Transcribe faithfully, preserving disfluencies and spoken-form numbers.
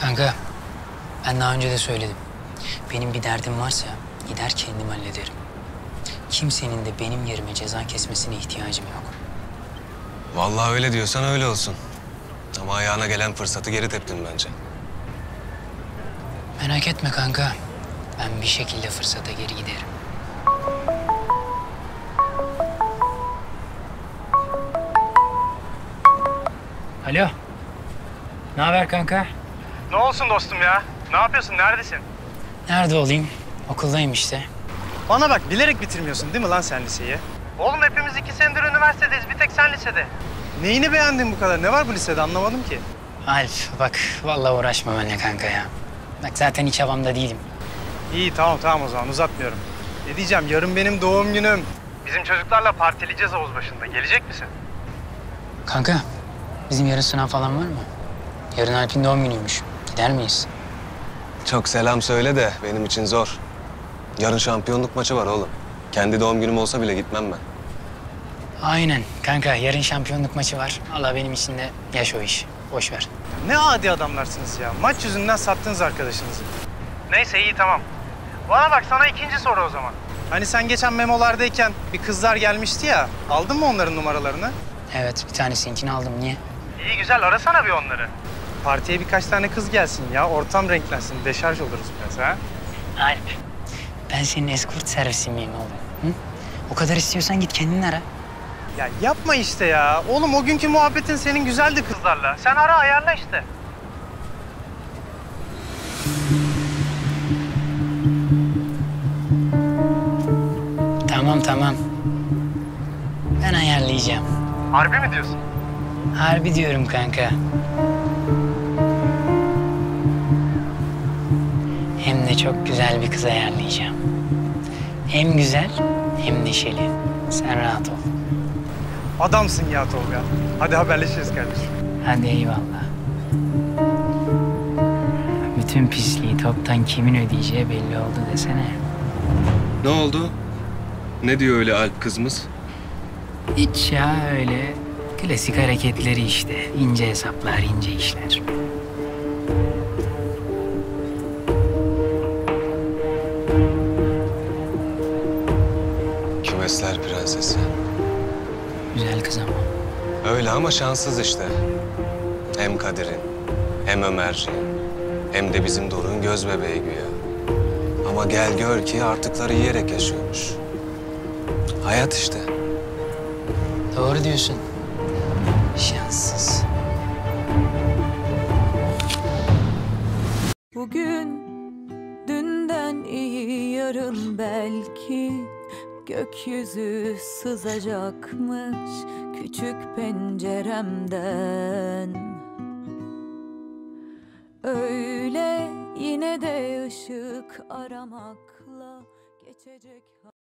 Kanka, ben daha önce de söyledim. Benim bir derdim varsa gider kendim hallederim. Kimsenin de benim yerime ceza kesmesine ihtiyacım yok. Vallahi öyle diyorsan öyle olsun. Ama ayağına gelen fırsatı geri teptin bence. Merak etme kanka. Ben bir şekilde fırsata geri giderim. Alo. Ne haber kanka? Ne olsun dostum ya? Ne yapıyorsun? Neredesin? Nerede olayım? Okuldayım işte. Bana bak, bilerek bitirmiyorsun değil mi lan sen liseyi? Oğlum hepimiz iki senedir üniversitedeyiz. Bir tek sen lisede. Neyini beğendin bu kadar? Ne var bu lisede? Anlamadım ki. Alp bak, vallahi uğraşma benimle kanka ya. Bak zaten hiç havamda değilim. İyi tamam tamam o zaman uzatmıyorum. Ne diyeceğim, yarın benim doğum günüm. Bizim çocuklarla partileyeceğiz Havuzbaşı'nda. Gelecek misin? Kanka, bizim yarın sınav falan var mı? Yarın Alp'in doğum günüymüş. Gider miyiz? Çok selam söyle de benim için zor. Yarın şampiyonluk maçı var oğlum. Kendi doğum günüm olsa bile gitmem ben. Aynen kanka, yarın şampiyonluk maçı var. Allah benim için de yaş o iş. Boş ver. Ne adi adamlarsınız ya. Maç yüzünden sattınız arkadaşınızı. Neyse iyi tamam. Bana bak, sana ikinci soru o zaman. Hani sen geçen memolardayken bir kızlar gelmişti ya. Aldın mı onların numaralarını? Evet, bir tanesinkini aldım. Niye? İyi güzel, arasana bir onları. Partiye birkaç tane kız gelsin ya. Ortam renklensin. Deşarj oluruz biraz ha. Alp, ben senin eskort servisi miyim oğlum? Hı? O kadar istiyorsan git kendin ara. Ya yapma işte ya. Oğlum o günkü muhabbetin senin güzeldi kızlarla. Sen ara ayarla işte. Tamam tamam. Ben ayarlayacağım. Harbi mi diyorsun? Harbi diyorum kanka. Hem de çok güzel bir kız ayarlayacağım. Hem güzel hem neşeli. Sen rahat ol. Adamsın ya Tolga. Hadi haberleşiriz kardeşim. Hadi eyvallah. Bütün pisliği toptan kimin ödeyeceği belli oldu desene. Ne oldu? Ne diyor öyle Alp kızımız? Hiç ya, öyle klasik hareketleri işte. İnce hesaplar, ince işler. Kümesler prensesi. Güzel kız ama. Öyle ama şanssız işte. Hem Kadir'in, hem Ömer'in, hem de bizim Doruk'un göz bebeği güya. Ama gel gör ki artıkları yiyerek yaşıyormuş. Hayat işte. Doğru diyorsun. Şanssız. Bugün dünden iyi, yarın belki gökyüzü sızacakmış küçük penceremden. Öyle yine de ışık aramakla geçecek.